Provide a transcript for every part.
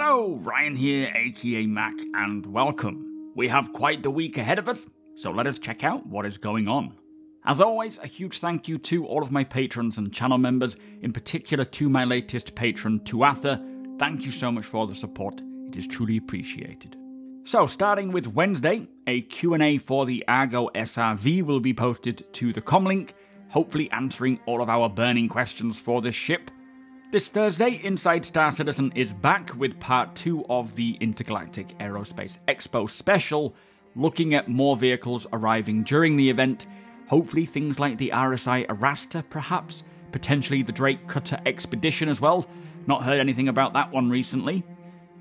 Hello, Ryan here, aka Mac, and welcome. We have quite the week ahead of us, so let us check out what is going on. As always, a huge thank you to all of my patrons and channel members, in particular to my latest patron, Tuatha. Thank you so much for the support, it is truly appreciated. So starting with Wednesday, a Q&A for the Argo SRV will be posted to the comlink, hopefully answering all of our burning questions for this ship. This Thursday, Inside Star Citizen is back with part 2 of the Intergalactic Aerospace Expo special, looking at more vehicles arriving during the event, hopefully things like the RSI Arrasta perhaps, potentially the Drake Cutter Expedition as well, not heard anything about that one recently.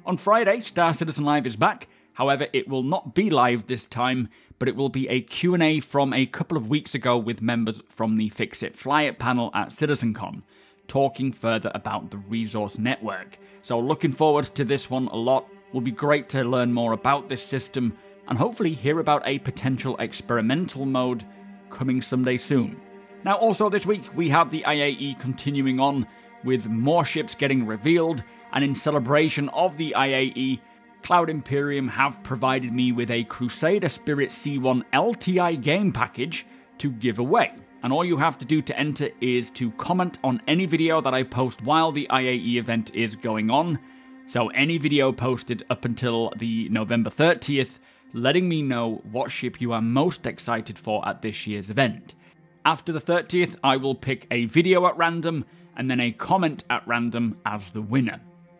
On Friday, Star Citizen Live is back, however it will not be live this time, but it will be a Q&A from a couple of weeks ago with members from the Fix It Fly It panel at CitizenCon, talking further about the resource network. So looking forward to this one a lot. Will be great to learn more about this system and hopefully hear about a potential experimental mode coming someday soon. Now also this week we have the IAE continuing on with more ships getting revealed, and in celebration of the IAE, Cloud Imperium have provided me with a Crusader Spirit C1 LTI game package to give away. And all you have to do to enter is to comment on any video that I post while the IAE event is going on. So any video posted up until the November 30th, letting me know what ship you are most excited for at this year's event. After the 30th, I will pick a video at random and then a comment at random as the winner.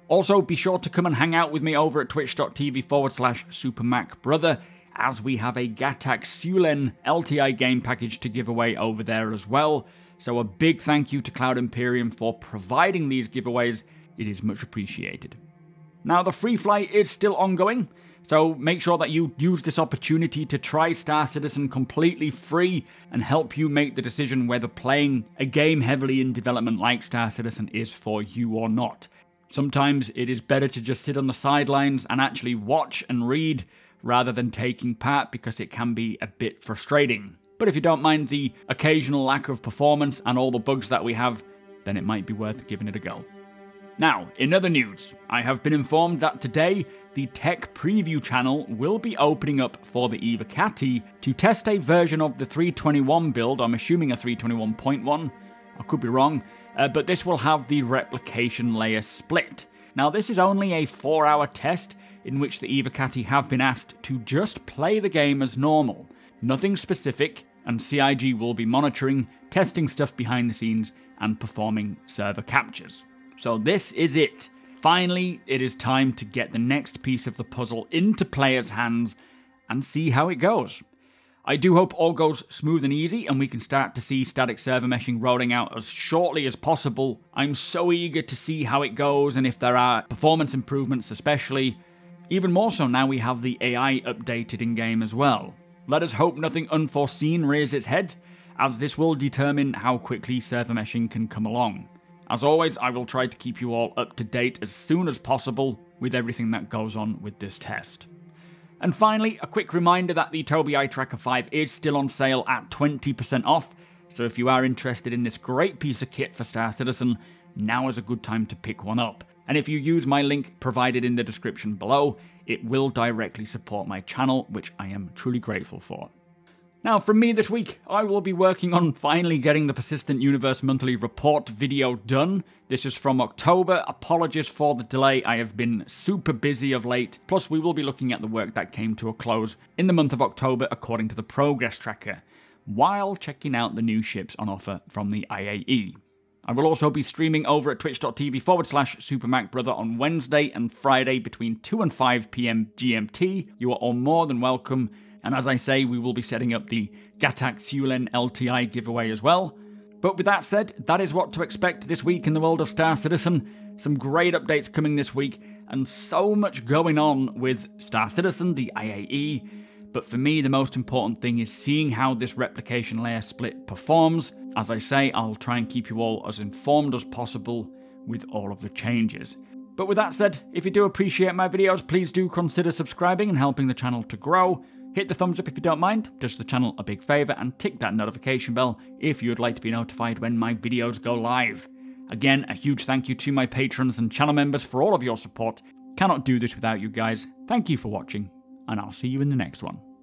Also, be sure to come and hang out with me over at twitch.tv/supermacbrother. as we have a Gatac Suylen LTI game package to give away over there as well. So a big thank you to Cloud Imperium for providing these giveaways, it is much appreciated. Now the free fly is still ongoing, so make sure that you use this opportunity to try Star Citizen completely free and help you make the decision whether playing a game heavily in development like Star Citizen is for you or not. Sometimes it is better to just sit on the sidelines and actually watch and read rather than taking part, because it can be a bit frustrating. But if you don't mind the occasional lack of performance and all the bugs that we have, then it might be worth giving it a go. Now, in other news, I have been informed that today the Tech Preview channel will be opening up for the Evocati to test a version of the 321 build, I'm assuming a 321.1, I could be wrong, but this will have the replication layer split. Now this is only a 4-hour test, in which the Evocati have been asked to just play the game as normal, nothing specific, and CIG will be monitoring, testing stuff behind the scenes, and performing server captures. So this is it. Finally, it is time to get the next piece of the puzzle into players' hands and see how it goes. I do hope all goes smooth and easy and we can start to see static server meshing rolling out as shortly as possible. I'm so eager to see how it goes and if there are performance improvements especially. Even more so now we have the AI updated in-game as well. Let us hope nothing unforeseen rears its head, as this will determine how quickly server meshing can come along. As always, I will try to keep you all up to date as soon as possible with everything that goes on with this test. And finally, a quick reminder that the Tobii Eye Tracker 5 is still on sale at 20% off, so if you are interested in this great piece of kit for Star Citizen, now is a good time to pick one up. And if you use my link provided in the description below, it will directly support my channel, which I am truly grateful for. Now from me this week, I will be working on finally getting the Persistent Universe Monthly Report video done. This is from October. Apologies for the delay, I have been super busy of late. Plus we will be looking at the work that came to a close in the month of October according to the progress tracker, while checking out the new ships on offer from the IAE. I will also be streaming over at twitch.tv/supermacbrother on Wednesday and Friday between 2 and 5 p.m. GMT. You are all more than welcome. And as I say, we will be setting up the Gatac Suylen LTI giveaway as well. But with that said, that is what to expect this week in the world of Star Citizen. Some great updates coming this week and so much going on with Star Citizen, the IAE. But for me, the most important thing is seeing how this replication layer split performs. As I say, I'll try and keep you all as informed as possible with all of the changes. But with that said, if you do appreciate my videos, please do consider subscribing and helping the channel to grow. Hit the thumbs up if you don't mind, does the channel a big favour, and tick that notification bell if you would like to be notified when my videos go live. Again, a huge thank you to my patrons and channel members for all of your support. Cannot do this without you guys. Thank you for watching, and I'll see you in the next one.